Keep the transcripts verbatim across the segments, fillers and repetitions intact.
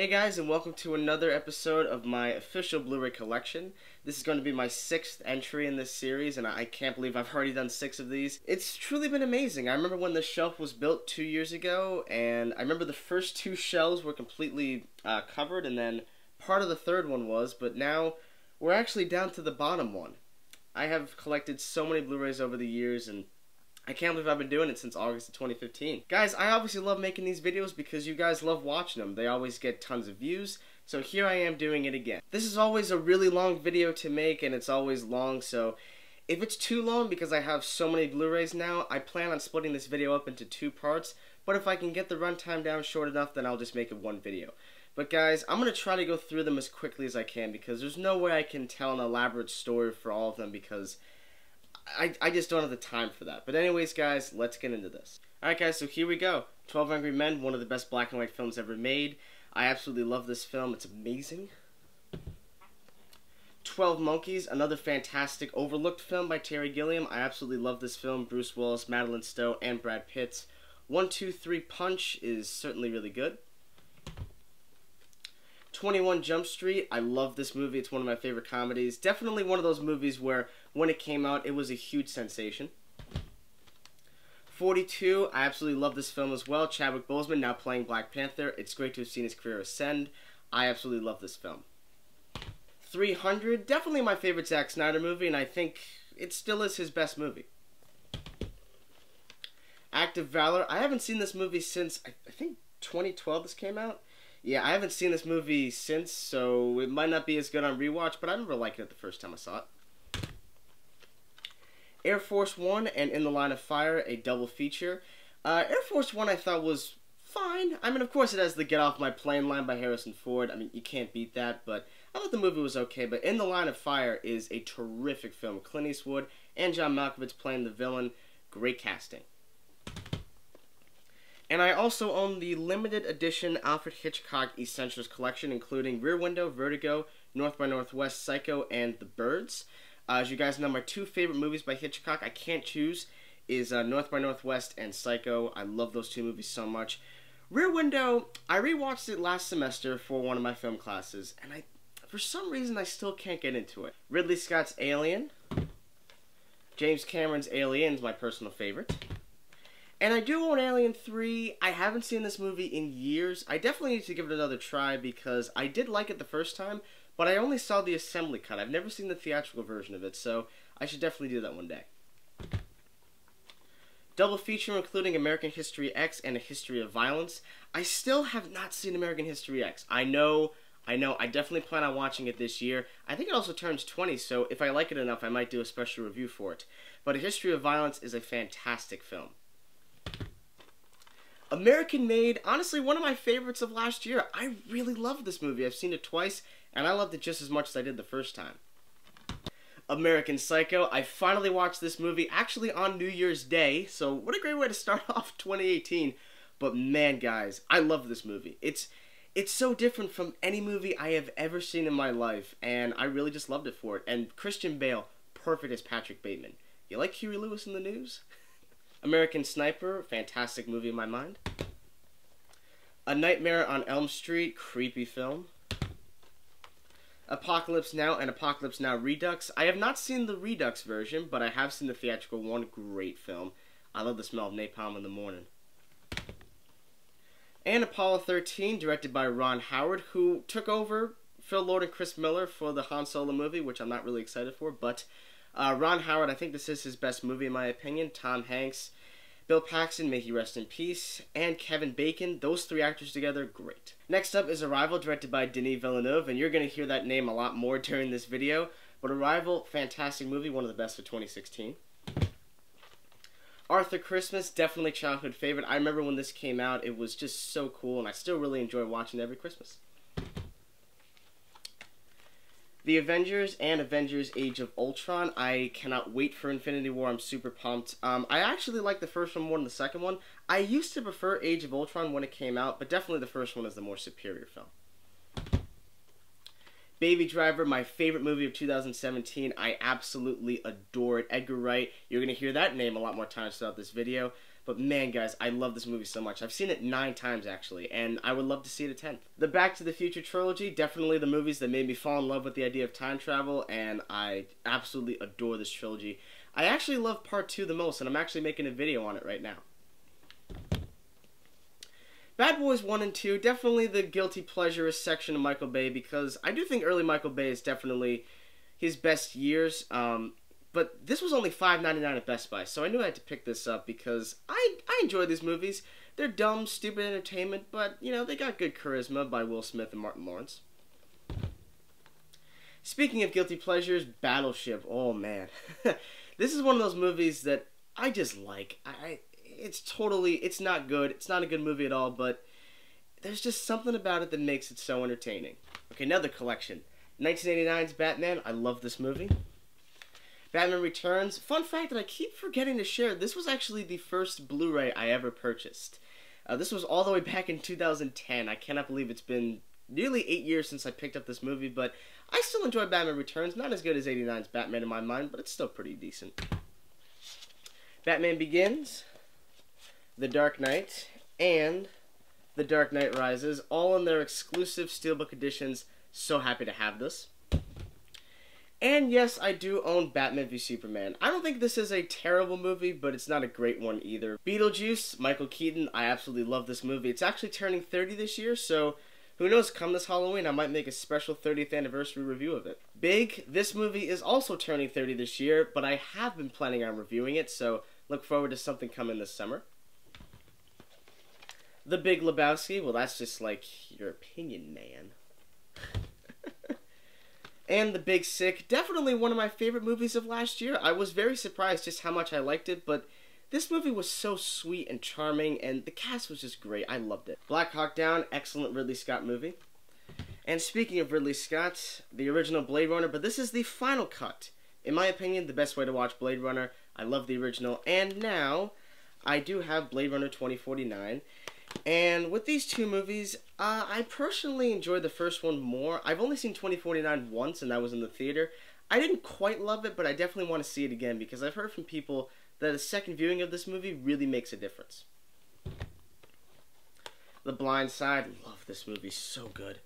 Hey guys, and welcome to another episode of my official Blu-ray collection. This is going to be my sixth entry in this series, and I can't believe I've already done six of these. It's truly been amazing. I remember when this shelf was built two years ago, and I remember the first two shelves were completely uh, covered, and then part of the third one was, but now we're actually down to the bottom one. I have collected so many Blu-rays over the years, and I can't believe I've been doing it since August of twenty fifteen. Guys, I obviously love making these videos because you guys love watching them. They always get tons of views, so here I am doing it again. This is always a really long video to make, and it's always long, so if it's too long, because I have so many Blu-rays now, I plan on splitting this video up into two parts, but if I can get the runtime down short enough, then I'll just make it one video. But guys, I'm going to try to go through them as quickly as I can, because there's no way I can tell an elaborate story for all of them, because I, I just don't have the time for that. But anyways, guys, let's get into this. Alright guys, so here we go. twelve Angry Men, one of the best black and white films ever made. I absolutely love this film. It's amazing. twelve Monkeys, another fantastic overlooked film by Terry Gilliam. I absolutely love this film. Bruce Willis, Madeline Stowe, and Brad Pitt. one two three Punch is certainly really good. twenty-one Jump Street, I love this movie. It's one of my favorite comedies. Definitely one of those movies where when it came out, it was a huge sensation. forty-two, I absolutely love this film as well. Chadwick Boseman now playing Black Panther. It's great to have seen his career ascend. I absolutely love this film. three hundred, definitely my favorite Zack Snyder movie, and I think it still is his best movie. Act of Valor, I haven't seen this movie since, I think twenty twelve this came out. Yeah, I haven't seen this movie since, so it might not be as good on rewatch, but I remember liking it the first time I saw it. Air Force One and In the Line of Fire, a double feature. Uh, Air Force One I thought was fine. I mean, of course it has the Get Off My Plane line by Harrison Ford. I mean, you can't beat that, but I thought the movie was okay. But In the Line of Fire is a terrific film. Clint Eastwood and John Malkovich playing the villain. Great casting. And I also own the limited edition Alfred Hitchcock Essentials collection, including Rear Window, Vertigo, North by Northwest, Psycho, and The Birds. Uh, as you guys know, my two favorite movies by Hitchcock I can't choose is uh, North by Northwest and Psycho. I love those two movies so much. Rear Window, I rewatched it last semester for one of my film classes, and I, for some reason I still can't get into it. Ridley Scott's Alien. James Cameron's Alien's my personal favorite. And I do own Alien three. I haven't seen this movie in years. I definitely need to give it another try because I did like it the first time, but I only saw the assembly cut. I've never seen the theatrical version of it, so I should definitely do that one day. Double feature including American History X and A History of Violence. I still have not seen American History X. I know, I know, I definitely plan on watching it this year. I think it also turns twenty, so if I like it enough, I might do a special review for it. But A History of Violence is a fantastic film. American Made, honestly one of my favorites of last year. I really love this movie. I've seen it twice, and I loved it just as much as I did the first time. American Psycho, I finally watched this movie actually on New Year's Day, so what a great way to start off twenty eighteen. But man guys, I love this movie. It's, it's so different from any movie I have ever seen in my life, and I really just loved it for it. And Christian Bale, perfect as Patrick Bateman. You like Huey Lewis in the News? American Sniper, fantastic movie in my mind. A Nightmare on Elm Street, creepy film. Apocalypse Now and Apocalypse Now Redux. I have not seen the Redux version, but I have seen the theatrical one. Great film. I love the smell of napalm in the morning. And Apollo thirteen, directed by Ron Howard, who took over Phil Lord and Chris Miller for the Han Solo movie, which I'm not really excited for, but Uh, Ron Howard, I think this is his best movie in my opinion. Tom Hanks, Bill Paxton, may he rest in peace, and Kevin Bacon. Those three actors together, great. Next up is Arrival, directed by Denis Villeneuve, and you're going to hear that name a lot more during this video. But Arrival, fantastic movie, one of the best of twenty sixteen. Arthur Christmas, definitely childhood favorite. I remember when this came out, it was just so cool, and I still really enjoy watching it every Christmas. The Avengers and Avengers Age of Ultron. I cannot wait for Infinity War. I'm super pumped. Um, I actually like the first one more than the second one. I used to prefer Age of Ultron when it came out, but definitely the first one is the more superior film. Baby Driver, my favorite movie of two thousand seventeen. I absolutely adore it. Edgar Wright, you're going to hear that name a lot more times throughout this video. But man, guys, I love this movie so much. I've seen it nine times, actually, and I would love to see it a tenth. The Back to the Future trilogy, definitely the movies that made me fall in love with the idea of time travel, and I absolutely adore this trilogy. I actually love part two the most, and I'm actually making a video on it right now. Bad Boys one and two, definitely the guilty pleasure section of Michael Bay, because I do think early Michael Bay is definitely his best years, um, but this was only five ninety-nine at Best Buy, so I knew I had to pick this up because I, I enjoy these movies. They're dumb, stupid entertainment, but, you know, they got good charisma by Will Smith and Martin Lawrence. Speaking of guilty pleasures, Battleship, oh man. This is one of those movies that I just like. I, it's totally, it's not good, it's not a good movie at all, but there's just something about it that makes it so entertaining. Okay, another collection. nineteen eighty-nine's Batman, I love this movie. Batman Returns, fun fact that I keep forgetting to share, this was actually the first Blu-ray I ever purchased. Uh, this was all the way back in two thousand ten, I cannot believe it's been nearly eight years since I picked up this movie, but I still enjoy Batman Returns, not as good as eighty-nine's Batman in my mind, but it's still pretty decent. Batman Begins, The Dark Knight, and The Dark Knight Rises, all in their exclusive Steelbook editions. So happy to have this. And yes, I do own Batman v Superman. I don't think this is a terrible movie, but it's not a great one either. Beetlejuice, Michael Keaton, I absolutely love this movie. It's actually turning thirty this year, so who knows, come this Halloween, I might make a special thirtieth anniversary review of it. Big, this movie is also turning thirty this year, but I have been planning on reviewing it, so look forward to something coming this summer. The Big Lebowski, well that's just like your opinion, man. And The Big Sick, definitely one of my favorite movies of last year. I was very surprised just how much I liked it, but this movie was so sweet and charming, and the cast was just great. I loved it. Black Hawk Down, excellent Ridley Scott movie. And speaking of Ridley Scott, the original Blade Runner, but this is the final cut. In my opinion, the best way to watch Blade Runner. I love the original, and now I do have Blade Runner twenty forty-nine. And with these two movies, uh, I personally enjoyed the first one more. I've only seen twenty forty-nine once, and that was in the theater. I didn't quite love it, but I definitely want to see it again because I've heard from people that a second viewing of this movie really makes a difference. The Blind Side, love this movie, so good.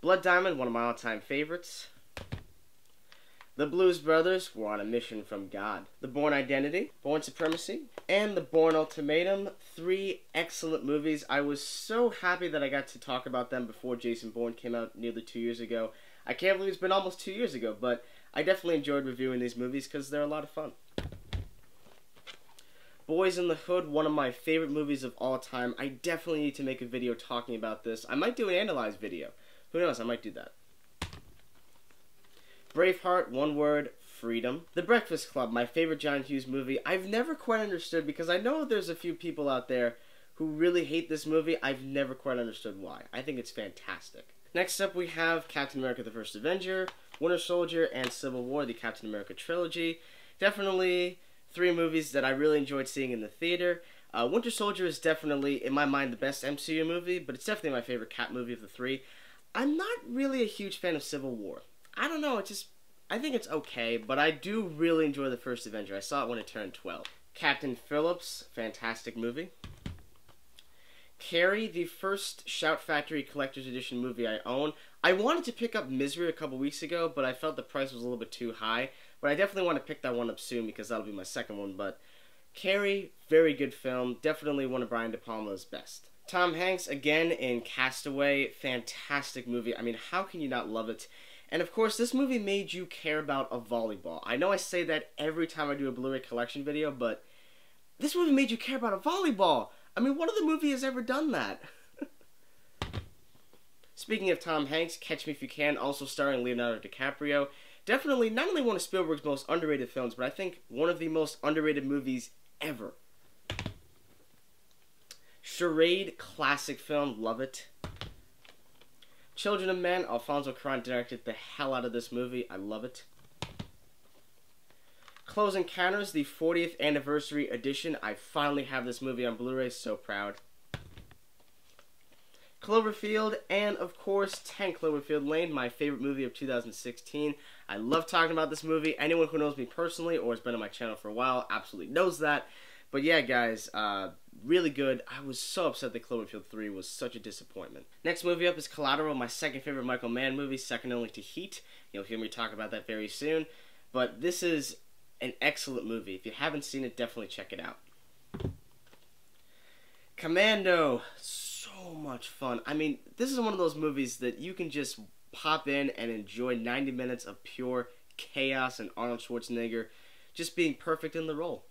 Blood Diamond, one of my all-time favorites. The Blues Brothers were on a mission from God. The Bourne Identity, Bourne Supremacy, and The Bourne Ultimatum. Three excellent movies. I was so happy that I got to talk about them before Jason Bourne came out nearly two years ago. I can't believe it's been almost two years ago, but I definitely enjoyed reviewing these movies because they're a lot of fun. Boys in the Hood, one of my favorite movies of all time. I definitely need to make a video talking about this. I might do an analyze video. Who knows, I might do that. Braveheart, one word, freedom. The Breakfast Club, my favorite John Hughes movie. I've never quite understood, because I know there's a few people out there who really hate this movie. I've never quite understood why. I think it's fantastic. Next up we have Captain America the First Avenger, Winter Soldier, and Civil War, the Captain America trilogy. Definitely three movies that I really enjoyed seeing in the theater. Uh, Winter Soldier is definitely, in my mind, the best M C U movie, but it's definitely my favorite Cap movie of the three. I'm not really a huge fan of Civil War. I don't know, it's just, I think it's okay, but I do really enjoy The First Avenger. I saw it when it turned twelve. Captain Phillips, fantastic movie. Carrie, the first Shout Factory Collector's Edition movie I own. I wanted to pick up Misery a couple weeks ago, but I felt the price was a little bit too high, but I definitely want to pick that one up soon because that'll be my second one, but Carrie, very good film, definitely one of Brian De Palma's best. Tom Hanks, again, in Castaway, fantastic movie. I mean, how can you not love it? And of course, this movie made you care about a volleyball. I know I say that every time I do a Blu-ray collection video, but this movie made you care about a volleyball. I mean, what other movie has ever done that? Speaking of Tom Hanks, Catch Me If You Can, also starring Leonardo DiCaprio. Definitely not only one of Spielberg's most underrated films, but I think one of the most underrated movies ever. Charade, classic film, love it. Children of Men, Alfonso Cuarón directed the hell out of this movie. I love it. Close Encounters, the fortieth anniversary edition. I finally have this movie on Blu-ray, so proud. Cloverfield, and of course, ten Cloverfield Lane, my favorite movie of two thousand sixteen. I love talking about this movie. Anyone who knows me personally or has been on my channel for a while absolutely knows that. But yeah, guys, uh, really good. I was so upset that Cloverfield three was such a disappointment. Next movie up is Collateral, my second favorite Michael Mann movie, second only to Heat. You'll hear me talk about that very soon. But this is an excellent movie. If you haven't seen it, definitely check it out. Commando, so much fun. I mean, this is one of those movies that you can just pop in and enjoy ninety minutes of pure chaos and Arnold Schwarzenegger just being perfect in the role.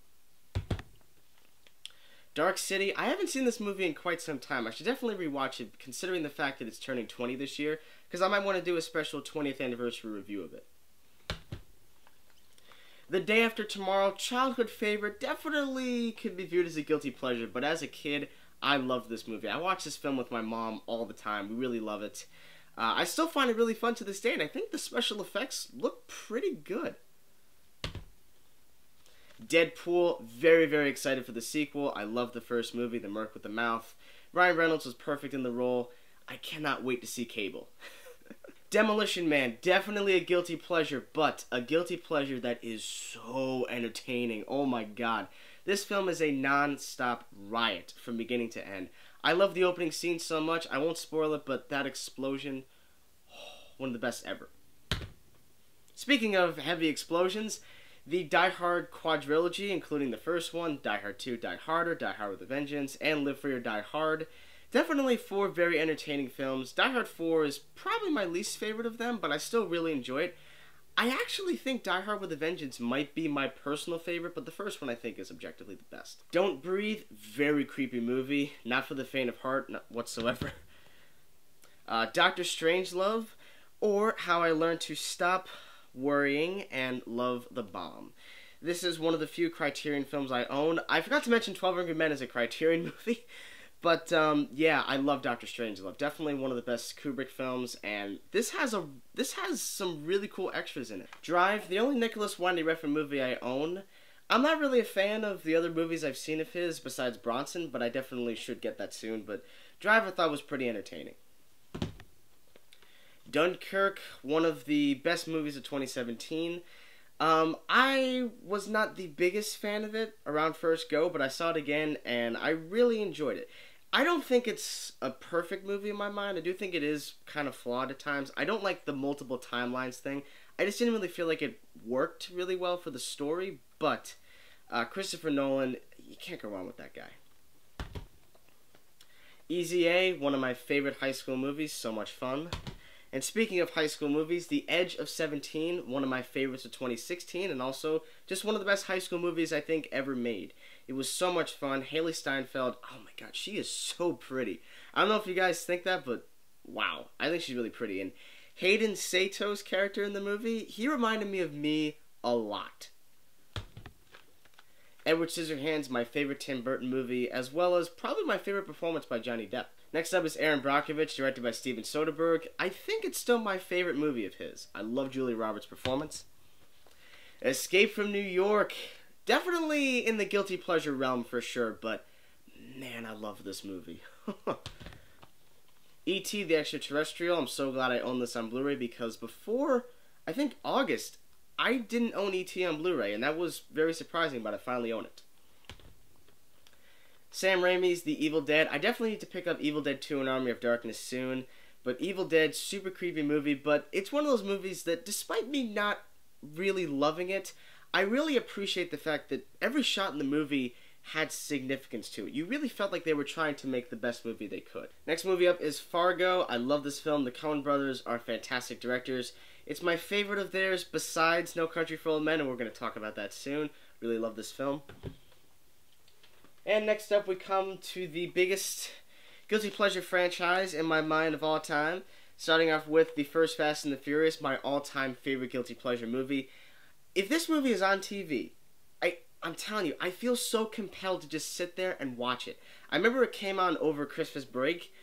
Dark City, I haven't seen this movie in quite some time. I should definitely rewatch it, considering the fact that it's turning twenty this year, because I might want to do a special twentieth anniversary review of it. The Day After Tomorrow, childhood favorite, definitely could be viewed as a guilty pleasure, but as a kid, I loved this movie. I watched this film with my mom all the time. We really love it. Uh, I still find it really fun to this day, and I think the special effects look pretty good. Deadpool, very, very excited for the sequel. I love the first movie, The Merc with the Mouth. Ryan Reynolds was perfect in the role. I cannot wait to see Cable. Demolition Man, definitely a guilty pleasure, but a guilty pleasure that is so entertaining. Oh my god. This film is a non-stop riot from beginning to end. I love the opening scene so much, I won't spoil it, but that explosion, oh, one of the best ever. Speaking of heavy explosions, the Die Hard quadrilogy, including the first one, Die Hard two, Die Harder, Die Hard with a Vengeance, and Live Free or Die Hard. Definitely four very entertaining films. Die Hard four is probably my least favorite of them, but I still really enjoy it. I actually think Die Hard with a Vengeance might be my personal favorite, but the first one I think is objectively the best. Don't Breathe, very creepy movie. Not for the faint of heart, not whatsoever. Uh, Doctor Strangelove, or How I Learned to Stop Worrying and Love the Bomb. This is one of the few Criterion films I own. I forgot to mention twelve Angry Men is a Criterion movie, but um, yeah, I love Doctor Strangelove. Definitely one of the best Kubrick films, and this has a this has some really cool extras in it. Drive, the only Nicholas Winding Refn movie I own. I'm not really a fan of the other movies I've seen of his besides Bronson, but I definitely should get that soon. But Drive, I thought was pretty entertaining. Dunkirk, one of the best movies of twenty seventeen. Um, I was not the biggest fan of it around first go, but I saw it again, and I really enjoyed it. I don't think it's a perfect movie in my mind. I do think it is kind of flawed at times. I don't like the multiple timelines thing. I just didn't really feel like it worked really well for the story, but uh, Christopher Nolan, you can't go wrong with that guy. Easy A, one of my favorite high school movies, so much fun. And speaking of high school movies, The Edge of Seventeen, one of my favorites of twenty sixteen, and also just one of the best high school movies I think ever made. It was so much fun. Haley Steinfeld, oh my god, she is so pretty. I don't know if you guys think that, but wow, I think she's really pretty. And Hayden Satos's character in the movie, he reminded me of me a lot. Edward Scissorhands, my favorite Tim Burton movie, as well as probably my favorite performance by Johnny Depp. Next up is Aaron Brockovich, directed by Steven Soderbergh. I think it's still my favorite movie of his. I love Julia Roberts' performance. Escape from New York. Definitely in the guilty pleasure realm for sure, but man, I love this movie. E T the Extraterrestrial. I'm so glad I own this on Blu-ray because before, I think August, I didn't own E T on Blu-ray, and that was very surprising, but I finally own it. Sam Raimi's The Evil Dead. I definitely need to pick up Evil Dead two and Army of Darkness soon. But Evil Dead, super creepy movie, but it's one of those movies that, despite me not really loving it, I really appreciate the fact that every shot in the movie had significance to it. You really felt like they were trying to make the best movie they could. Next movie up is Fargo. I love this film. The Coen Brothers are fantastic directors. It's my favorite of theirs besides No Country for Old Men, and we're going to talk about that soon. Really love this film. And next up we come to the biggest guilty pleasure franchise in my mind of all time. Starting off with the first Fast and the Furious, my all-time favorite guilty pleasure movie. If this movie is on T V, I, I'm telling you, I feel so compelled to just sit there and watch it. I remember it came on over Christmas break.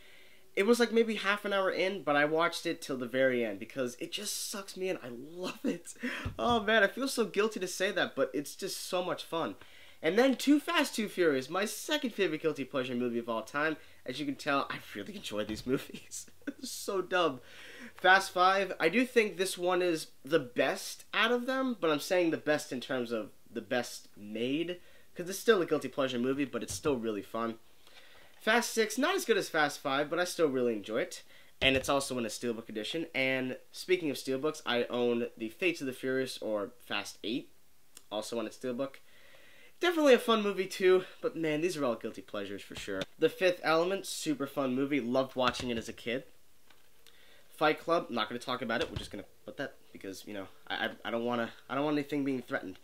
It was like maybe half an hour in, but I watched it till the very end because it just sucks me in. I love it. Oh man, I feel so guilty to say that, but it's just so much fun. And then Too Fast, Too Furious, my second favorite guilty pleasure movie of all time. As you can tell, I really enjoy these movies. So dumb. Fast Five, I do think this one is the best out of them, but I'm saying the best in terms of the best made, because it's still a guilty pleasure movie, but it's still really fun. Fast Six, not as good as Fast Five, but I still really enjoy it. And it's also in a Steelbook edition. And speaking of Steelbooks, I own the Fates of the Furious, or Fast Eight, also on a Steelbook. Definitely a fun movie too, but man, these are all guilty pleasures for sure. The Fifth Element, super fun movie, loved watching it as a kid. Fight Club, not going to talk about it, we're just going to put that, because, you know, I, I don't want to, I don't want anything being threatened.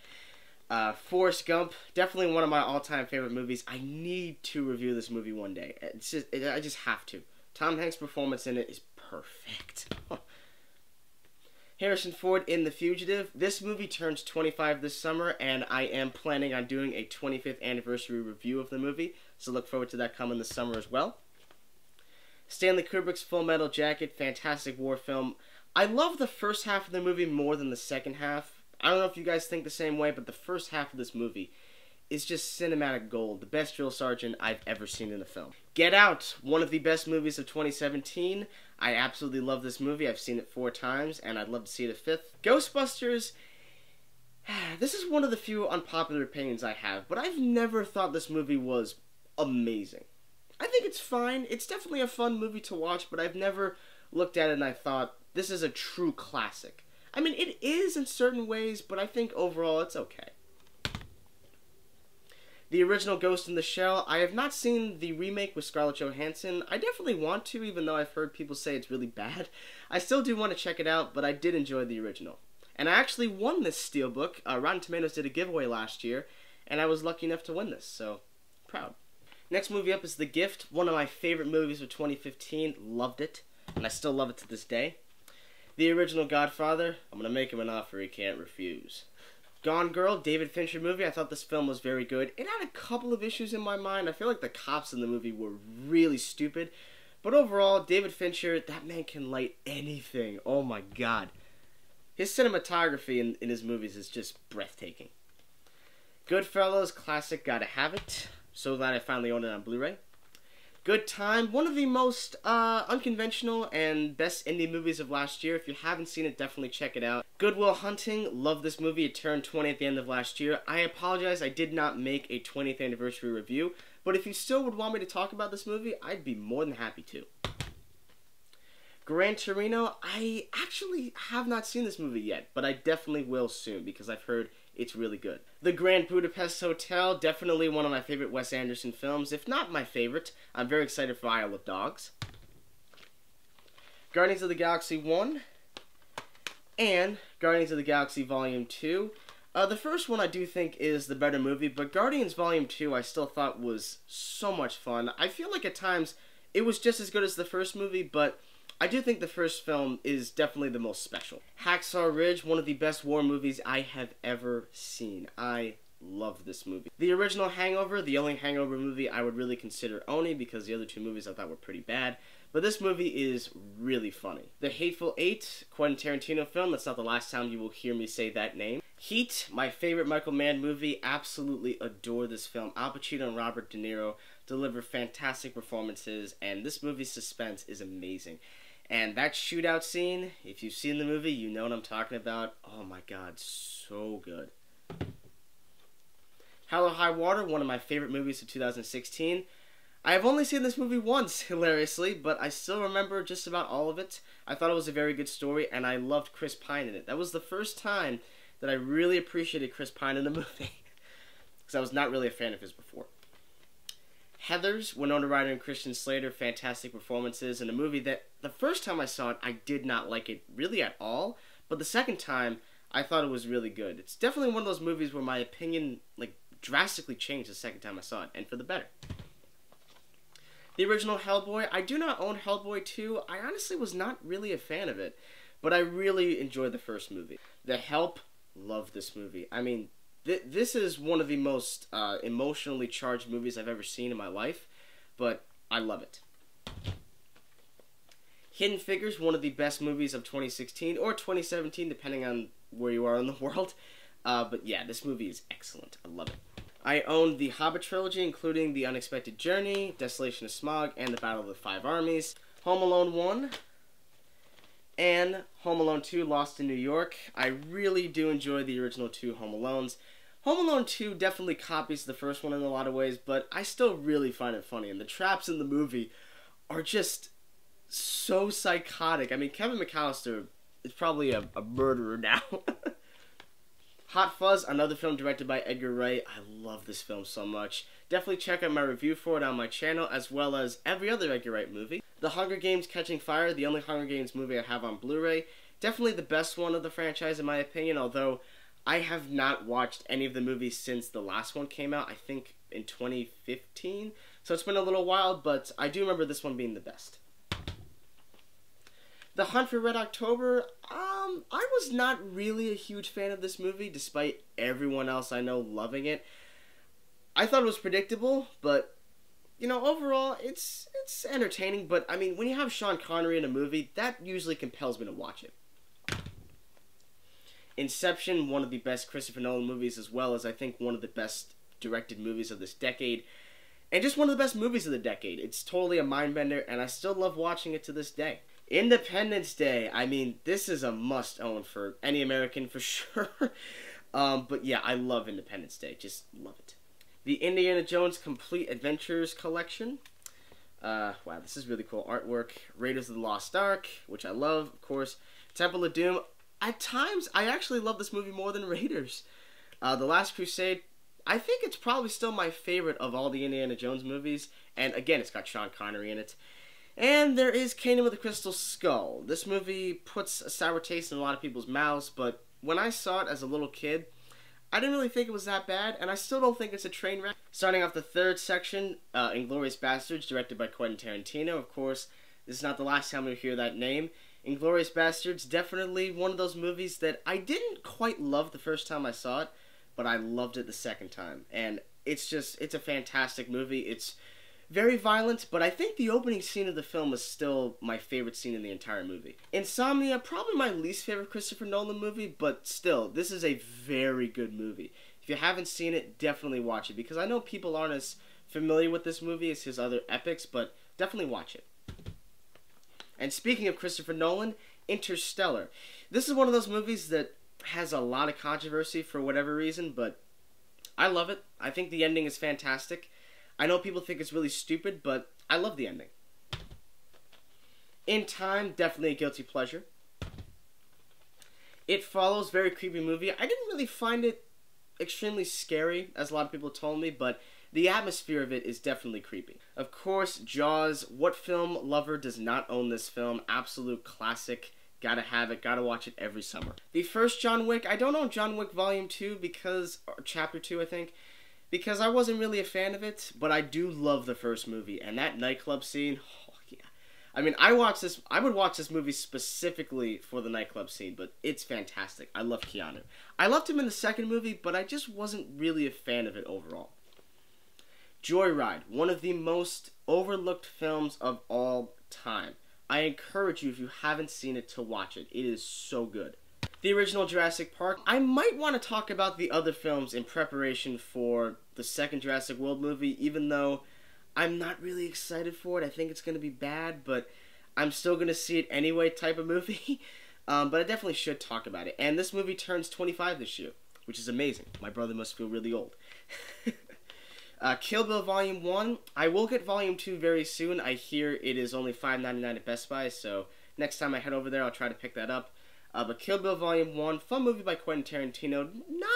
Uh, Forrest Gump, definitely one of my all-time favorite movies. I need to review this movie one day. It's just, it, I just have to. Tom Hanks' performance in it is perfect. Huh. Harrison Ford in The Fugitive. This movie turns twenty-five this summer, and I am planning on doing a twenty-fifth anniversary review of the movie, so look forward to that coming this summer as well. Stanley Kubrick's Full Metal Jacket, fantastic war film. I love the first half of the movie more than the second half. I don't know if you guys think the same way, but the first half of this movie is just cinematic gold. The best drill sergeant I've ever seen in a film. Get Out, one of the best movies of twenty seventeen. I absolutely love this movie. I've seen it four times, and I'd love to see it a fifth. Ghostbusters, this is one of the few unpopular opinions I have, but I've never thought this movie was amazing. I think it's fine. It's definitely a fun movie to watch, but I've never looked at it and I thought, this is a true classic. I mean, it is in certain ways, but I think overall it's okay. The original Ghost in the Shell, I have not seen the remake with Scarlett Johansson. I definitely want to, even though I've heard people say it's really bad. I still do want to check it out, but I did enjoy the original. And I actually won this Steelbook. Uh, Rotten Tomatoes did a giveaway last year, and I was lucky enough to win this, so proud. Next movie up is The Gift, one of my favorite movies of twenty fifteen. Loved it, and I still love it to this day. The original Godfather, I'm going to make him an offer he can't refuse. Gone Girl, David Fincher movie, I thought this film was very good. It had a couple of issues in my mind. I feel like the cops in the movie were really stupid. But overall, David Fincher, that man can light anything. Oh my god. His cinematography in, in his movies is just breathtaking. Goodfellas, classic, gotta have it. So glad I finally owned it on Blu-ray. Good Time, one of the most uh, unconventional and best indie movies of last year. If you haven't seen it, definitely check it out. Good Will Hunting, love this movie. It turned twenty at the end of last year. I apologize, I did not make a twentieth anniversary review, but if you still would want me to talk about this movie, I'd be more than happy to. Gran Torino, I actually have not seen this movie yet, but I definitely will soon because I've heard it's really good. The Grand Budapest Hotel, definitely one of my favorite Wes Anderson films, if not my favorite. I'm very excited for Isle of Dogs. Guardians of the Galaxy one and Guardians of the Galaxy Volume two. Uh, the first one I do think is the better movie, but Guardians Volume two I still thought was so much fun. I feel like at times it was just as good as the first movie, but I do think the first film is definitely the most special. Hacksaw Ridge, one of the best war movies I have ever seen. I love this movie. The original Hangover, the only Hangover movie I would really consider owning because the other two movies I thought were pretty bad. But this movie is really funny. The Hateful Eight, Quentin Tarantino film. That's not the last time you will hear me say that name. Heat, my favorite Michael Mann movie. Absolutely adore this film. Al Pacino and Robert De Niro deliver fantastic performances, and this movie's suspense is amazing. And that shootout scene, if you've seen the movie, you know what I'm talking about. Oh my god, so good. Hell or High Water, one of my favorite movies of two thousand sixteen. I have only seen this movie once, hilariously, but I still remember just about all of it. I thought it was a very good story, and I loved Chris Pine in it. That was the first time that I really appreciated Chris Pine in the movie, because I was not really a fan of his before. Heathers, Winona Ryder and Christian Slater, fantastic performances in a movie that the first time I saw it, I did not like it really at all, but the second time, I thought it was really good. It's definitely one of those movies where my opinion like drastically changed the second time I saw it, and for the better. The original Hellboy, I do not own Hellboy two. I honestly was not really a fan of it, but I really enjoyed the first movie. The Help, love this movie. I mean, this is one of the most uh, emotionally charged movies I've ever seen in my life, but I love it. Hidden Figures, one of the best movies of twenty sixteen, or twenty seventeen, depending on where you are in the world. Uh, but yeah, this movie is excellent. I love it. I owned the Hobbit trilogy, including The Unexpected Journey, Desolation of Smaug, and The Battle of the Five Armies. Home Alone one. And Home Alone two, Lost in New York. I really do enjoy the original two Home Alones. Home Alone two definitely copies the first one in a lot of ways, but I still really find it funny, and the traps in the movie are just so psychotic. I mean, Kevin McCallister is probably a, a murderer now. Hot Fuzz, another film directed by Edgar Wright. I love this film so much. Definitely check out my review for it on my channel, as well as every other Edgar Wright movie. The Hunger Games: Catching Fire, the only Hunger Games movie I have on Blu-ray. Definitely the best one of the franchise in my opinion, although I have not watched any of the movies since the last one came out, I think in twenty fifteen. So it's been a little while, but I do remember this one being the best. The Hunt for Red October, um, I was not really a huge fan of this movie, despite everyone else I know loving it. I thought it was predictable, but, you know, overall, it's it's entertaining, but, I mean, when you have Sean Connery in a movie, that usually compels me to watch it. Inception, one of the best Christopher Nolan movies, as well as, I think, one of the best directed movies of this decade, and just one of the best movies of the decade. It's totally a mind-bender, and I still love watching it to this day. Independence Day. I mean, this is a must-own for any American for sure. um, but yeah, I love Independence Day. Just love it. The Indiana Jones Complete Adventures Collection. Uh, wow, this is really cool artwork. Raiders of the Lost Ark, which I love, of course. Temple of Doom. At times, I actually love this movie more than Raiders. Uh, The Last Crusade. I think it's probably still my favorite of all the Indiana Jones movies. And again, it's got Sean Connery in it. And there is Kingdom of the Crystal Skull. This movie puts a sour taste in a lot of people's mouths, but when I saw it as a little kid, I didn't really think it was that bad, and I still don't think it's a train wreck. Starting off the third section, uh, Inglourious Basterds, directed by Quentin Tarantino. Of course, this is not the last time we hear that name. Inglourious Basterds, definitely one of those movies that I didn't quite love the first time I saw it, but I loved it the second time. And it's just, it's a fantastic movie. It's very violent, but I think the opening scene of the film is still my favorite scene in the entire movie. Insomnia, probably my least favorite Christopher Nolan movie, but still, this is a very good movie. If you haven't seen it, definitely watch it, because I know people aren't as familiar with this movie as his other epics, but definitely watch it. And speaking of Christopher Nolan, Interstellar. This is one of those movies that has a lot of controversy for whatever reason, but I love it. I think the ending is fantastic. I know people think it's really stupid, but I love the ending. In Time, definitely a guilty pleasure. It Follows, very creepy movie. I didn't really find it extremely scary, as a lot of people told me, but the atmosphere of it is definitely creepy. Of course, Jaws. What film lover does not own this film? Absolute classic. Gotta have it, gotta watch it every summer. The first John Wick. I don't own John Wick Volume two because, or Chapter two, I think, because I wasn't really a fan of it, but I do love the first movie, and that nightclub scene, oh yeah. I mean, I watch this, I would watch this movie specifically for the nightclub scene, but it's fantastic. I love Keanu. I loved him in the second movie, but I just wasn't really a fan of it overall. Joyride, one of the most overlooked films of all time. I encourage you, if you haven't seen it, to watch it. It is so good. The original Jurassic Park. I might want to talk about the other films in preparation for the second Jurassic World movie, even though I'm not really excited for it. I think it's going to be bad, but I'm still going to see it anyway type of movie. um, but I definitely should talk about it. And this movie turns twenty-five this year, which is amazing. My brother must feel really old. uh, Kill Bill Volume one. I will get Volume two very soon. I hear it is only five ninety-nine at Best Buy, so next time I head over there, I'll try to pick that up. Uh, but Kill Bill Volume one, fun movie by Quentin Tarantino, not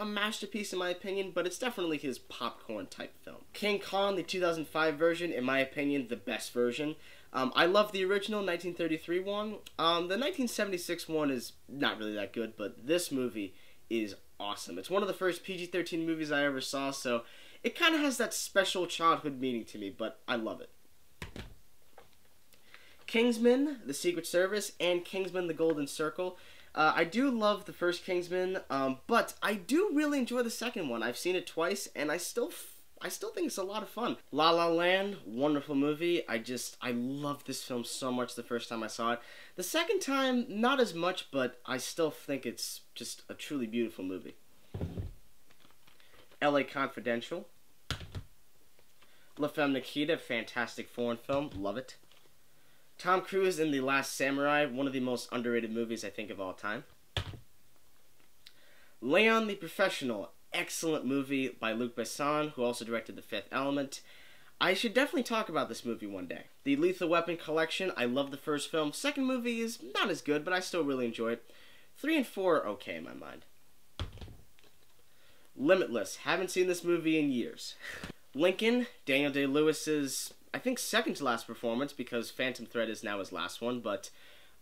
a masterpiece in my opinion, but it's definitely his popcorn type film. King Kong, the two thousand five version, in my opinion, the best version. Um, I love the original nineteen thirty-three one. Um, the nineteen seventy-six one is not really that good, but this movie is awesome. It's one of the first P G thirteen movies I ever saw, so it kind of has that special childhood meaning to me, but I love it. Kingsman, The Secret Service, and Kingsman, The Golden Circle. Uh, I do love the first Kingsman, um, but I do really enjoy the second one. I've seen it twice, and I still f I still think it's a lot of fun. La La Land, wonderful movie. I just, I love this film so much the first time I saw it. The second time, not as much, but I still think it's just a truly beautiful movie. L A Confidential. La Femme Nikita, fantastic foreign film. Love it. Tom Cruise in The Last Samurai, one of the most underrated movies I think of all time. Leon the Professional, excellent movie by Luc Besson, who also directed The Fifth Element. I should definitely talk about this movie one day. The Lethal Weapon collection, I love the first film. Second movie is not as good, but I still really enjoy it. Three and four are okay in my mind. Limitless, haven't seen this movie in years. Lincoln, Daniel Day-Lewis's, I think, second to last performance, because Phantom Thread is now his last one, but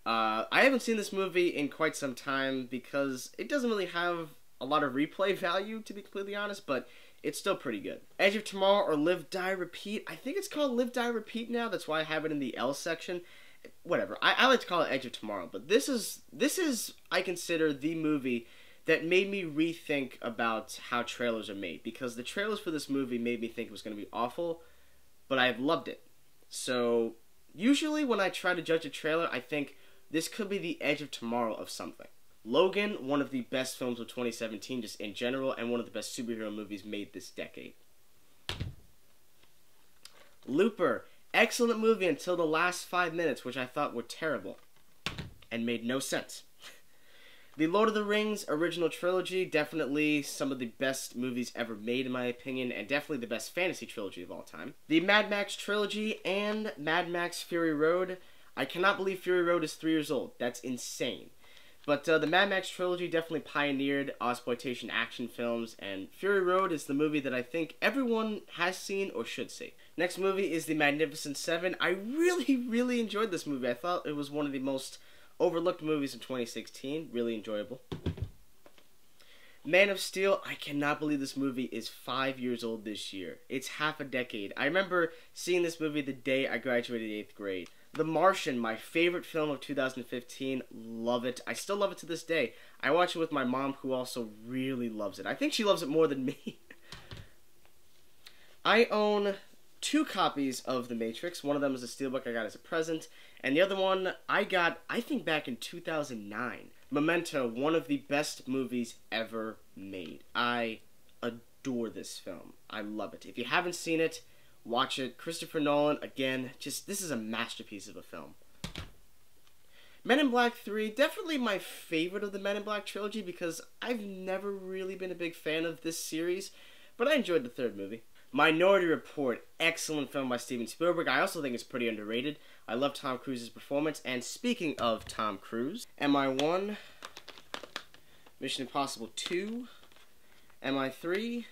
uh, I haven't seen this movie in quite some time because it doesn't really have a lot of replay value, to be completely honest, but it's still pretty good. Edge of Tomorrow, or Live, Die, Repeat. I think it's called Live, Die, Repeat now. That's why I have it in the L section. Whatever. I, I like to call it Edge of Tomorrow, but this is, this is, I consider, the movie that made me rethink about how trailers are made, because the trailers for this movie made me think it was going to be awful, but I have loved it. So usually when I try to judge a trailer, I think this could be the edge of tomorrow of something. Logan, one of the best films of twenty seventeen just in general, and one of the best superhero movies made this decade. Looper, excellent movie until the last five minutes, which I thought were terrible and made no sense. The Lord of the Rings original trilogy, definitely some of the best movies ever made in my opinion, and definitely the best fantasy trilogy of all time. The Mad Max trilogy and Mad Max Fury Road. I cannot believe Fury Road is three years old. That's insane. But uh, the Mad Max trilogy definitely pioneered exploitation action films, and Fury Road is the movie that I think everyone has seen or should see. Next movie is The Magnificent Seven. I really, really enjoyed this movie. I thought it was one of the most overlooked movies in twenty sixteen, really enjoyable. Man of Steel, I cannot believe this movie is five years old this year. It's half a decade. I remember seeing this movie the day I graduated eighth grade. The Martian, my favorite film of two thousand fifteen, love it. I still love it to this day. I watch it with my mom, who also really loves it. I think she loves it more than me. I own two copies of The Matrix. One of them is a steelbook I got as a present, and the other one I got, I think, back in two thousand nine. Memento, one of the best movies ever made. I adore this film. I love it. If you haven't seen it, watch it. Christopher Nolan, again, just, this is a masterpiece of a film. Men in Black three, definitely my favorite of the Men in Black trilogy, because I've never really been a big fan of this series, but I enjoyed the third movie. Minority Report, excellent film by Steven Spielberg. I also think it's pretty underrated. I love Tom Cruise's performance. And speaking of Tom Cruise, M I one, Mission Impossible two, M I three,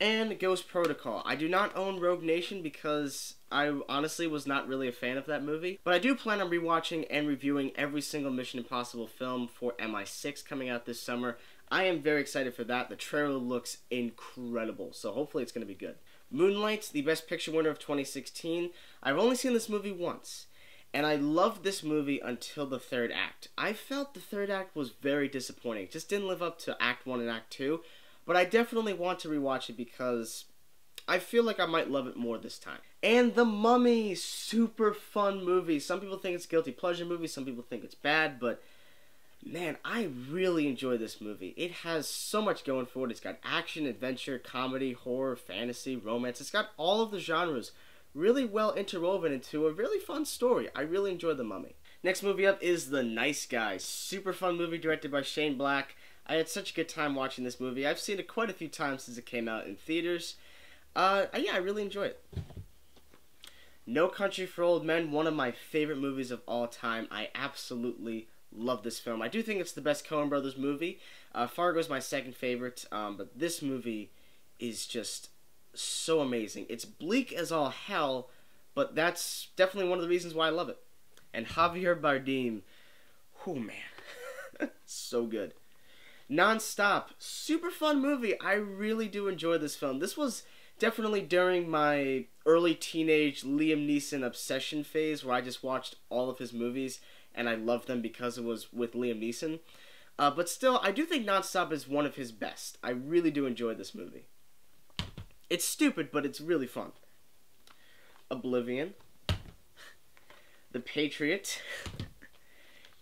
and Ghost Protocol. I do not own Rogue Nation because I honestly was not really a fan of that movie, but I do plan on rewatching and reviewing every single Mission Impossible film for M I six coming out this summer. I am very excited for that. The trailer looks incredible, so hopefully it's going to be good. Moonlight, the Best Picture winner of twenty sixteen. I've only seen this movie once, and I loved this movie until the third act. I felt the third act was very disappointing. It just didn't live up to Act one and Act two, but I definitely want to rewatch it because I feel like I might love it more this time. And The Mummy, super fun movie. Some people think it's a guilty pleasure movie, some people think it's bad, but man, I really enjoy this movie. It has so much going for it. It's got action, adventure, comedy, horror, fantasy, romance. It's got all of the genres really well interwoven into a really fun story. I really enjoy The Mummy. Next movie up is The Nice Guy. Super fun movie directed by Shane Black. I had such a good time watching this movie. I've seen it quite a few times since it came out in theaters. Uh, yeah, I really enjoy it. No Country for Old Men, one of my favorite movies of all time. I absolutely love this film. I do think it's the best Coen Brothers movie. Uh, Fargo's my second favorite, um, but this movie is just so amazing. It's bleak as all hell, but that's definitely one of the reasons why I love it. And Javier Bardem, oh man, so good. Non-Stop, super fun movie. I really do enjoy this film. This was definitely during my early teenage Liam Neeson obsession phase, where I just watched all of his movies, and I loved them because it was with Liam Neeson. Uh, but still, I do think Nonstop is one of his best. I really do enjoy this movie. It's stupid, but it's really fun. Oblivion. The Patriot.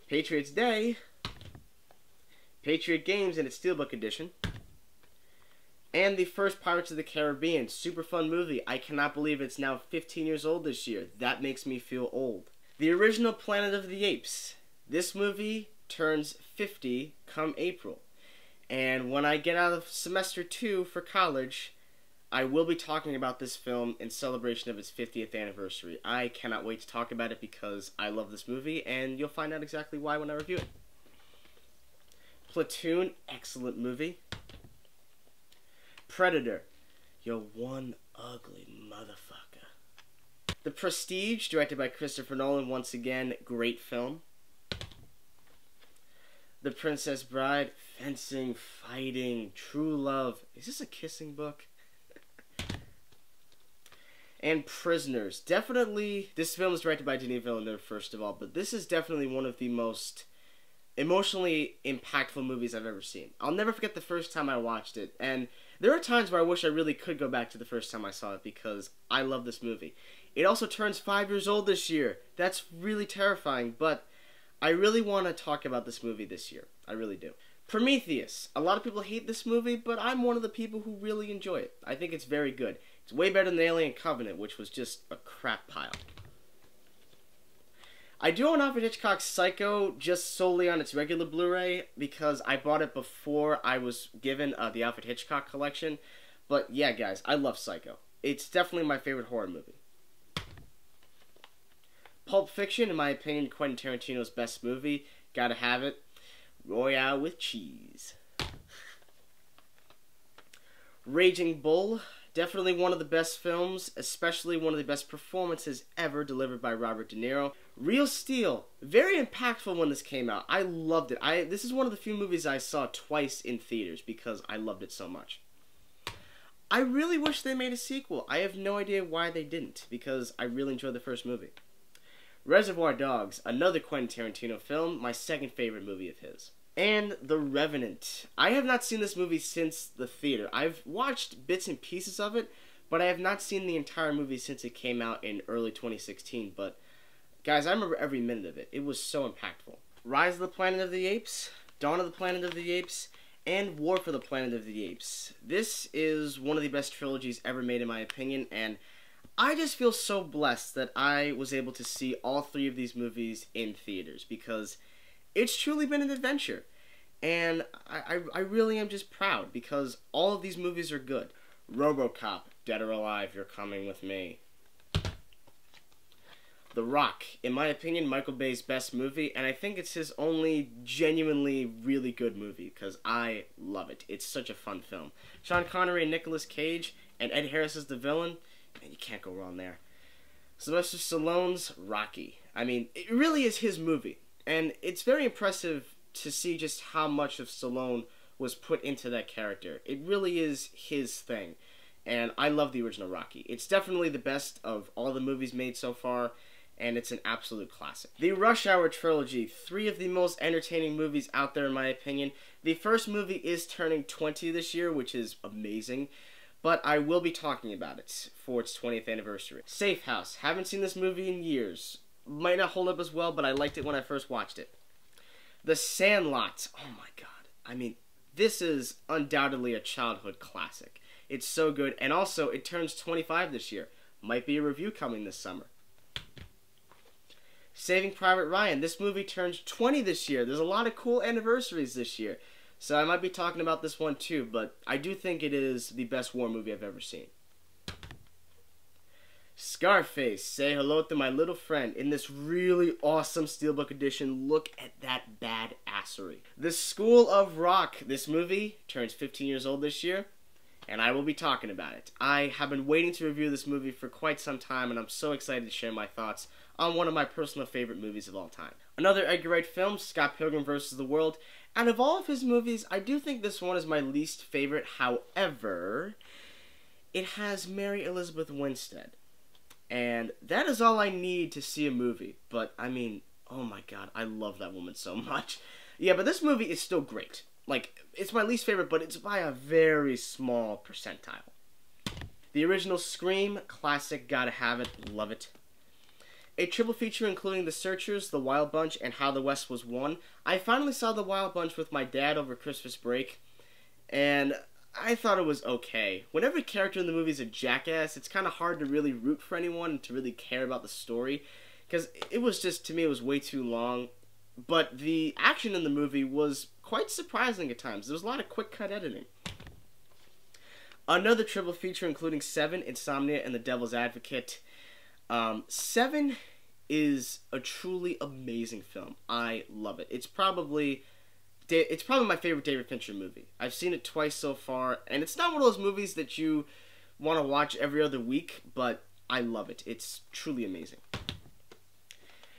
Patriots Day. Patriot Games in its Steelbook edition. And the first Pirates of the Caribbean. Super fun movie. I cannot believe it's now fifteen years old this year. That makes me feel old. The original Planet of the Apes. This movie turns fifty come April. And when I get out of semester two for college, I will be talking about this film in celebration of its fiftieth anniversary. I cannot wait to talk about it because I love this movie, and you'll find out exactly why when I review it. Platoon, excellent movie. Predator, you're one ugly motherfucker. The Prestige, directed by Christopher Nolan, once again, great film. The Princess Bride, fencing, fighting, true love. Is this a kissing book? And Prisoners. Definitely, this film is directed by Denis Villeneuve, first of all, but this is definitely one of the most emotionally impactful movies I've ever seen. I'll never forget the first time I watched it, and there are times where I wish I really could go back to the first time I saw it because I love this movie. It also turns five years old this year. That's really terrifying, but I really want to talk about this movie this year. I really do. Prometheus. A lot of people hate this movie, but I'm one of the people who really enjoy it. I think it's very good. It's way better than Alien Covenant, which was just a crap pile. I do own Alfred Hitchcock's Psycho just solely on its regular Blu-ray because I bought it before I was given uh, the Alfred Hitchcock collection. But yeah, guys, I love Psycho. It's definitely my favorite horror movie. Pulp Fiction, in my opinion, Quentin Tarantino's best movie. Gotta have it. Royale with cheese. Raging Bull. Definitely one of the best films, especially one of the best performances ever delivered by Robert De Niro. Real Steel, very impactful when this came out. I loved it. I this is one of the few movies I saw twice in theaters because I loved it so much. I really wish they made a sequel. I have no idea why they didn't because I really enjoyed the first movie. Reservoir Dogs, another Quentin Tarantino film, my second favorite movie of his. And The Revenant. I have not seen this movie since the theater. I've watched bits and pieces of it, but I have not seen the entire movie since it came out in early twenty sixteen. But, guys, I remember every minute of it. It was so impactful. Rise of the Planet of the Apes, Dawn of the Planet of the Apes, and War for the Planet of the Apes. This is one of the best trilogies ever made, in my opinion, and I just feel so blessed that I was able to see all three of these movies in theaters, because it's truly been an adventure, and I, I, I really am just proud because all of these movies are good. RoboCop, Dead or Alive, You're Coming With Me. The Rock, in my opinion, Michael Bay's best movie, and I think it's his only genuinely really good movie because I love it. It's such a fun film. Sean Connery and Nicolas Cage, and Ed Harris as the villain, man, you can't go wrong there. Sylvester Stallone's Rocky. I mean, it really is his movie. And it's very impressive to see just how much of Stallone was put into that character. It really is his thing. And I love the original Rocky. It's definitely the best of all the movies made so far, and it's an absolute classic. The Rush Hour trilogy, three of the most entertaining movies out there in my opinion. The first movie is turning twenty this year, which is amazing, but I will be talking about it for its twentieth anniversary. Safe House, haven't seen this movie in years. Might not hold up as well, but I liked it when I first watched it. The Sandlot. Oh my god. I mean, this is undoubtedly a childhood classic. It's so good, and also it turns twenty-five this year. Might be a review coming this summer. Saving Private Ryan. This movie turns twenty this year. There's a lot of cool anniversaries this year. So I might be talking about this one too, but I do think it is the best war movie I've ever seen. Scarface, Say Hello to My Little Friend, in this really awesome steelbook edition. Look at that badassery. The School of Rock, this movie, turns fifteen years old this year, and I will be talking about it. I have been waiting to review this movie for quite some time, and I'm so excited to share my thoughts on one of my personal favorite movies of all time. Another Edgar Wright film, Scott Pilgrim versus the World. Out of all of his movies, I do think this one is my least favorite. However, it has Mary Elizabeth Winstead. And that is all I need to see a movie. But, I mean, oh my god, I love that woman so much. Yeah, but this movie is still great. Like, it's my least favorite, but it's by a very small percentile. The original Scream, classic, gotta have it, love it. A triple feature including The Searchers, The Wild Bunch, and How the West Was Won. I finally saw The Wild Bunch with my dad over Christmas break, and I thought it was okay. When every character in the movie is a jackass, it's kind of hard to really root for anyone and to really care about the story, because it was just, to me, it was way too long. But the action in the movie was quite surprising at times. There was a lot of quick cut editing. Another triple feature including Seven, Insomnia, and The Devil's Advocate. Um, Seven is a truly amazing film. I love it. It's probably it's probably my favorite David Fincher movie. I've seen it twice so far, and it's not one of those movies that you want to watch every other week, but I love it. It's truly amazing.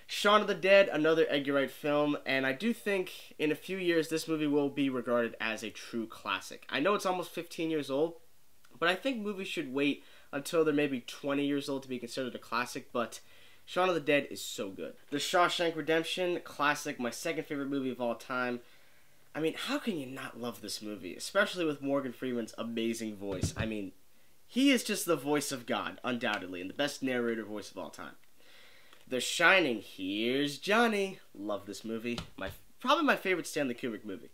Shaun of the Dead, another Edgar Wright film, and I do think in a few years this movie will be regarded as a true classic. I know it's almost fifteen years old, but I think movies should wait until they're maybe twenty years old to be considered a classic, but Shaun of the Dead is so good. The Shawshank Redemption, classic, my second favorite movie of all time. I mean, how can you not love this movie, especially with Morgan Freeman's amazing voice? I mean, he is just the voice of God, undoubtedly, and the best narrator voice of all time. The Shining, Here's Johnny. Love this movie. My probably my favorite Stanley Kubrick movie.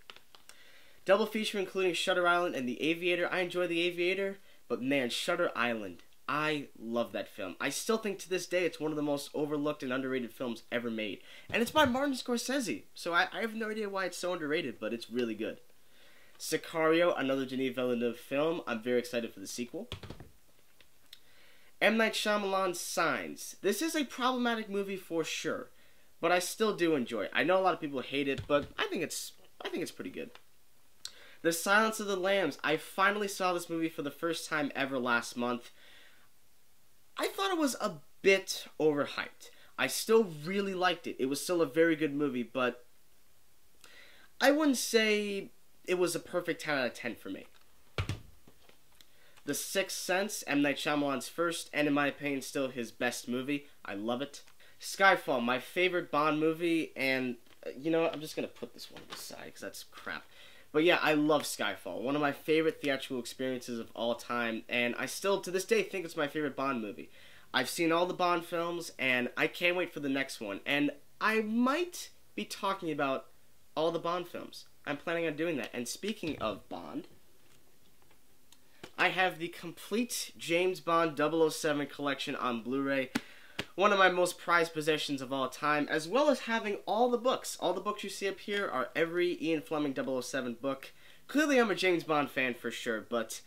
Double feature including Shutter Island and The Aviator. I enjoy The Aviator, but man, Shutter Island. I love that film. I still think to this day it's one of the most overlooked and underrated films ever made. And it's by Martin Scorsese, so I, I have no idea why it's so underrated, but it's really good. Sicario, another Denis Villeneuve film. I'm very excited for the sequel. M. Night Shyamalan's Signs. This is a problematic movie for sure, but I still do enjoy it. I know a lot of people hate it, but I think it's I think it's pretty good. The Silence of the Lambs. I finally saw this movie for the first time ever last month. I thought it was a bit overhyped. I still really liked it. It was still a very good movie, but I wouldn't say it was a perfect ten out of ten for me. The Sixth Sense, M. Night Shyamalan's first, and in my opinion, still his best movie. I love it. Skyfall, my favorite Bond movie, and you know what? I'm just going to put this one aside because that's crap. But yeah, I love Skyfall. One of my favorite theatrical experiences of all time, and I still, to this day, think it's my favorite Bond movie. I've seen all the Bond films, and I can't wait for the next one. And I might be talking about all the Bond films. I'm planning on doing that. And speaking of Bond, I have the complete James Bond double oh seven collection on Blu-ray, one of my most prized possessions of all time, as well as having all the books. All the books you see up here are every Ian Fleming double oh seven book. Clearly I'm a James Bond fan for sure, but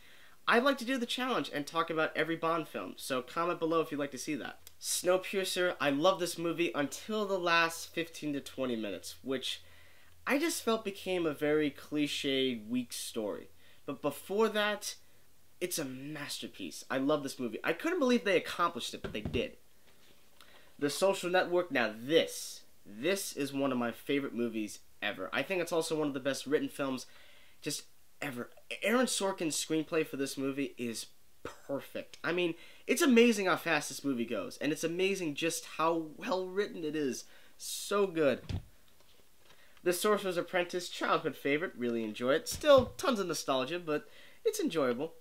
I'd like to do the challenge and talk about every Bond film, so comment below if you'd like to see that. Snowpiercer, I love this movie until the last fifteen to twenty minutes, which I just felt became a very cliche, weak story. But before that, it's a masterpiece. I love this movie. I couldn't believe they accomplished it, but they did. The Social Network, now this. This is one of my favorite movies ever. I think it's also one of the best written films just ever. Aaron Sorkin's screenplay for this movie is perfect. I mean, it's amazing how fast this movie goes, and it's amazing just how well written it is. So good. The Sorcerer's Apprentice, childhood favorite, really enjoy it. Still, tons of nostalgia, but it's enjoyable.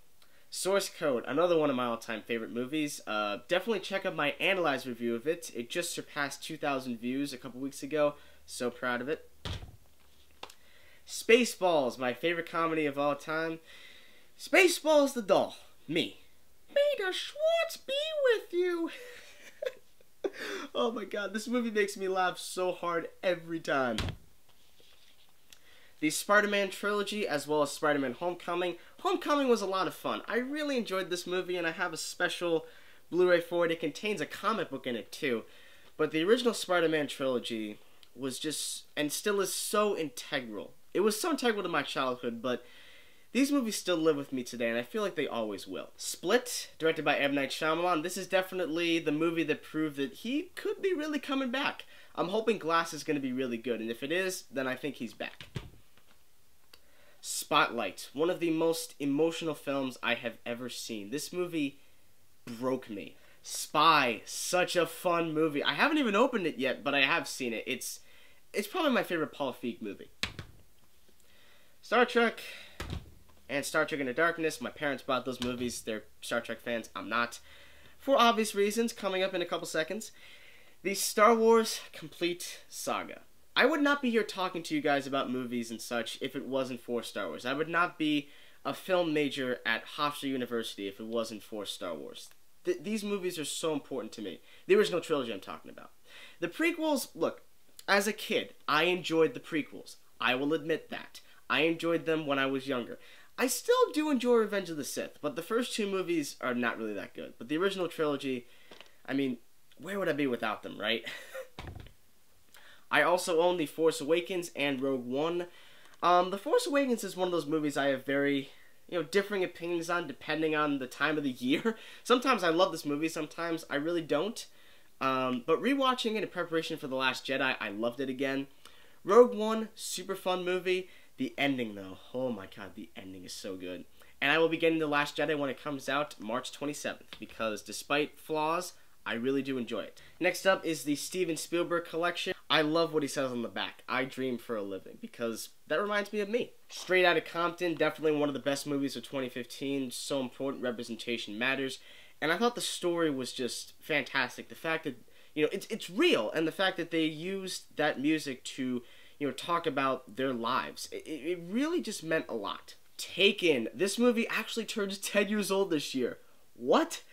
Source Code, another one of my all-time favorite movies. Uh, definitely check out my Analyze review of it. It just surpassed two thousand views a couple weeks ago. So proud of it. Spaceballs, my favorite comedy of all time. Spaceballs the doll. Me. May the Schwartz be with you. Oh my god, this movie makes me laugh so hard every time. The Spider-Man trilogy, as well as Spider-Man Homecoming. Homecoming was a lot of fun. I really enjoyed this movie, and I have a special Blu-ray for it. It contains a comic book in it, too. But the original Spider-Man trilogy was just, and still is, so integral. It was so integral to my childhood, but these movies still live with me today, and I feel like they always will. Split, directed by M. Night Shyamalan. This is definitely the movie that proved that he could be really coming back. I'm hoping Glass is going to be really good, and if it is, then I think he's back. Spotlight, one of the most emotional films I have ever seen. This movie broke me. Spy, such a fun movie. I haven't even opened it yet, but I have seen it. It's it's probably my favorite Paul Feig movie. Star Trek and Star Trek Into Darkness. My parents bought those movies. They're Star Trek fans. I'm not. For obvious reasons, coming up in a couple seconds. The Star Wars Complete Saga. I would not be here talking to you guys about movies and such if it wasn't for Star Wars. I would not be a film major at Hofstra University if it wasn't for Star Wars. Th these movies are so important to me. The original trilogy I'm talking about. The prequels, look, As a kid, I enjoyed the prequels. I will admit that. I enjoyed them when I was younger. I still do enjoy Revenge of the Sith, but the first two movies are not really that good. But the original trilogy, I mean, where would I be without them, right? I also own The Force Awakens and Rogue One. Um, The Force Awakens is one of those movies I have very, you know, differing opinions on depending on the time of the year. Sometimes I love this movie, sometimes I really don't. Um, but rewatching it in preparation for The Last Jedi, I loved it again. Rogue One, super fun movie. The ending, though, oh my god, the ending is so good. And I will be getting The Last Jedi when it comes out March twenty-seventh, because despite flaws, I really do enjoy it. Next up is the Steven Spielberg collection. I love what he says on the back, I dream for a living, because that reminds me of me. Straight Outta Compton, definitely one of the best movies of twenty fifteen, so important, representation matters. And I thought the story was just fantastic. The fact that, you know, it's, it's real, and the fact that they used that music to, you know, talk about their lives. It, it really just meant a lot. Taken. This movie actually turns ten years old this year. What?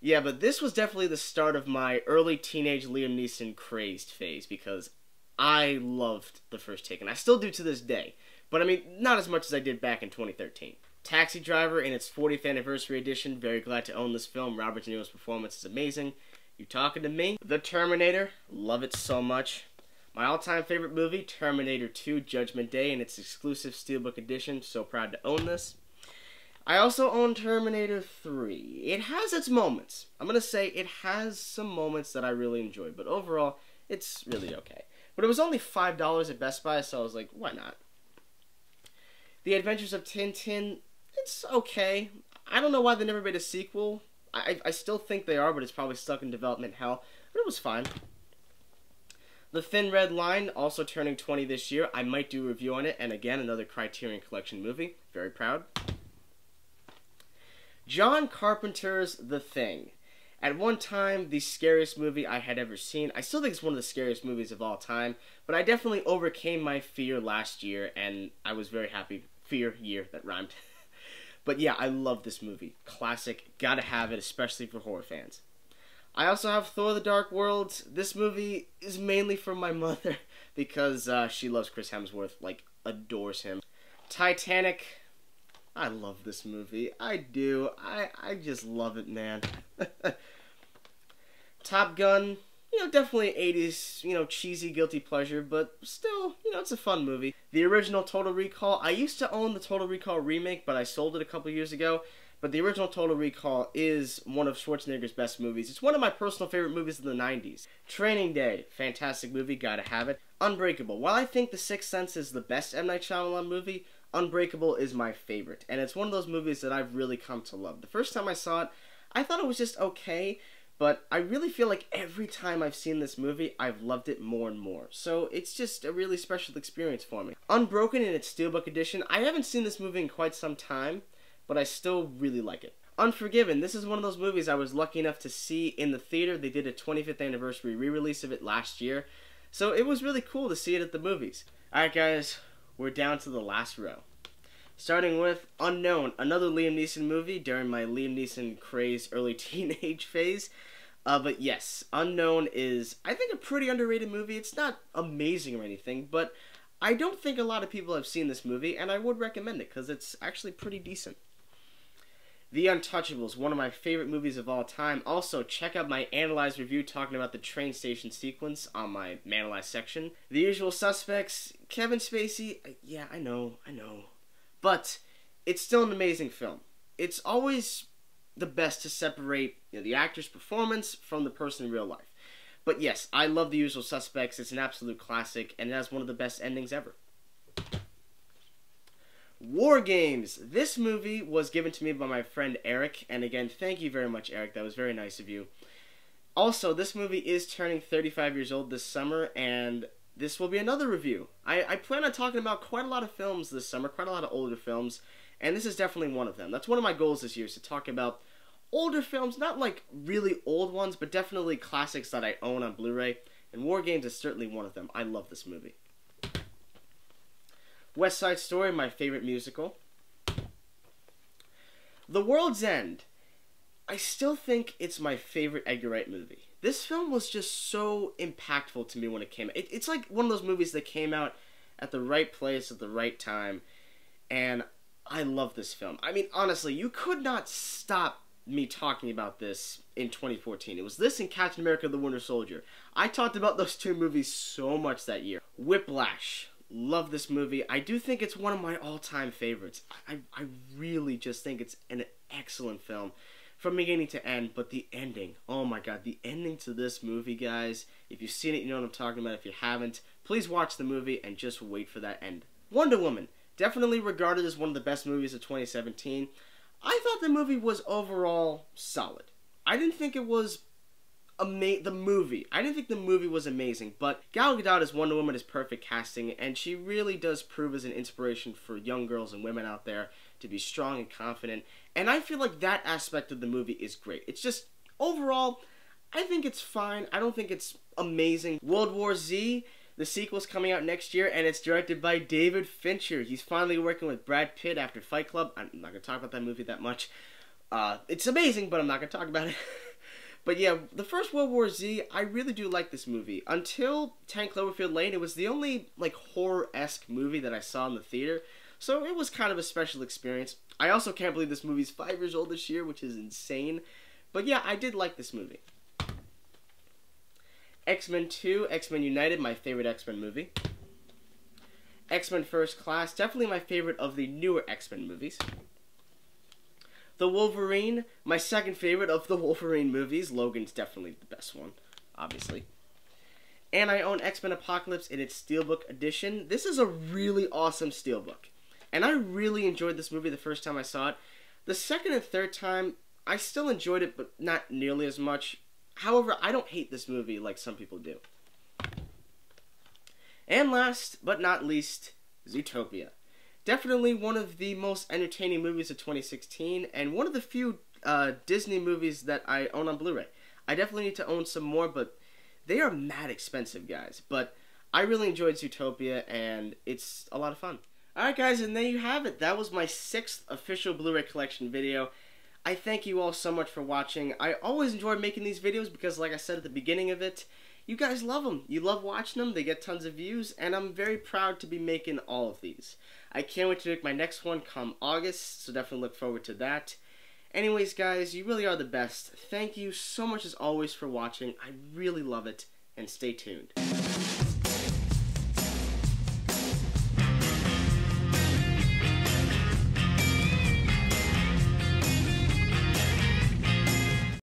Yeah, but this was definitely the start of my early teenage Liam Neeson crazed phase, because I loved the first Taken. I still do to this day, but I mean, not as much as I did back in twenty thirteen. Taxi Driver in its fortieth anniversary edition. Very glad to own this film. Robert De Niro's performance is amazing. You talking to me? The Terminator. Love it so much. My all-time favorite movie, Terminator two, Judgment Day, and its exclusive Steelbook edition. So proud to own this. I also own Terminator three. It has its moments. I'm going to say it has some moments that I really enjoy, but overall, it's really okay. But it was only five dollars at Best Buy, so I was like, why not? The Adventures of Tintin, it's okay. I don't know why they never made a sequel. I, I still think they are, but it's probably stuck in development hell. But it was fine. The Thin Red Line, also turning twenty this year. I might do a review on it, and again, another Criterion Collection movie. Very proud. John Carpenter's The Thing. At one time, the scariest movie I had ever seen. I still think it's one of the scariest movies of all time, but I definitely overcame my fear last year, and I was very happy. Fear year, that rhymed. But yeah, I love this movie. Classic, gotta have it, especially for horror fans. I also have Thor the Dark World. This movie is mainly for my mother because uh, she loves Chris Hemsworth, like, adores him. Titanic. I love this movie. I do. I, I just love it, man. Top Gun. You know, definitely eighties, you know, cheesy guilty pleasure, but still, you know, it's a fun movie. The original Total Recall. I used to own the Total Recall remake, but I sold it a couple years ago. But the original Total Recall is one of Schwarzenegger's best movies. It's one of my personal favorite movies of the nineties. Training Day, fantastic movie, gotta have it. Unbreakable. While I think The Sixth Sense is the best M. Night Shyamalan movie, Unbreakable is my favorite. And it's one of those movies that I've really come to love. The first time I saw it, I thought it was just okay, but I really feel like every time I've seen this movie, I've loved it more and more. So it's just a really special experience for me. Unbroken in its Steelbook edition. I haven't seen this movie in quite some time, but I still really like it. Unforgiven. This is one of those movies I was lucky enough to see in the theater. They did a twenty-fifth anniversary re-release of it last year, so it was really cool to see it at the movies. Alright guys, we're down to the last row. Starting with Unknown, another Liam Neeson movie during my Liam Neeson craze early teenage phase. Uh, but yes, Unknown is, I think, a pretty underrated movie. It's not amazing or anything, but I don't think a lot of people have seen this movie, and I would recommend it because it's actually pretty decent. The Untouchables, one of my favorite movies of all time. Also, check out my Analyze review talking about the train station sequence on my Manalyze section. The Usual Suspects, Kevin Spacey, yeah, I know, I know. But it's still an amazing film. It's always the best to separate, you know, the actor's performance from the person in real life. But yes, I love The Usual Suspects. It's an absolute classic, and it has one of the best endings ever. War Games. This movie was given to me by my friend Eric, and again, thank you very much, Eric. That was very nice of you. Also, this movie is turning thirty-five years old this summer, and this will be another review. I, I plan on talking about quite a lot of films this summer, quite a lot of older films, and this is definitely one of them. That's one of my goals this year, is to talk about older films, not like really old ones, but definitely classics that I own on Blu-ray, and War Games is certainly one of them. I love this movie. West Side Story, my favorite musical. The World's End. I still think it's my favorite Edgar Wright movie. This film was just so impactful to me when it came out. It, it's like one of those movies that came out at the right place at the right time, and I love this film. I mean, honestly, you could not stop me talking about this in twenty fourteen. It was this and Captain America: The Winter Soldier. I talked about those two movies so much that year. Whiplash. Love this movie. I do think it's one of my all-time favorites. I, I really just think it's an excellent film from beginning to end, but the ending, oh my god, the ending to this movie, guys, if you've seen it, you know what I'm talking about. If you haven't, please watch the movie and just wait for that end. Wonder Woman, definitely regarded as one of the best movies of twenty seventeen. I thought the movie was overall solid. I didn't think it was ama- the movie. I didn't think the movie was amazing, but Gal Gadot as Wonder Woman is perfect casting, and she really does prove as an inspiration for young girls and women out there to be strong and confident, and I feel like that aspect of the movie is great. It's just, overall, I think it's fine. I don't think it's amazing. World War Z, the sequel's coming out next year, and it's directed by David Fincher. He's finally working with Brad Pitt after Fight Club. I'm not going to talk about that movie that much. Uh, it's amazing, but I'm not going to talk about it. But yeah, the first World War Z, I really do like this movie. Until ten Cloverfield Lane, it was the only like horror-esque movie that I saw in the theater, so it was kind of a special experience. I also can't believe this movie's five years old this year, which is insane. But yeah, I did like this movie. X-Men two, X-Men United, my favorite X-Men movie. X-Men First Class, definitely my favorite of the newer X-Men movies. The Wolverine, my second favorite of the Wolverine movies. Logan's definitely the best one, obviously. And I own X-Men Apocalypse in its Steelbook edition. This is a really awesome Steelbook, and I really enjoyed this movie the first time I saw it. The second and third time, I still enjoyed it, but not nearly as much. However, I don't hate this movie like some people do. And last but not least, Zootopia. Definitely one of the most entertaining movies of twenty sixteen, and one of the few uh, Disney movies that I own on Blu-ray. I definitely need to own some more, but they are mad expensive, guys. But I really enjoyed Zootopia, and it's a lot of fun. Alright guys, and there you have it. That was my sixth official Blu-ray collection video. I thank you all so much for watching. I always enjoy making these videos because, like I said at the beginning of it, you guys love them. You love watching them. They get tons of views, and I'm very proud to be making all of these. I can't wait to make my next one come August, so definitely look forward to that. Anyways, guys, you really are the best. Thank you so much, as always, for watching. I really love it, and stay tuned.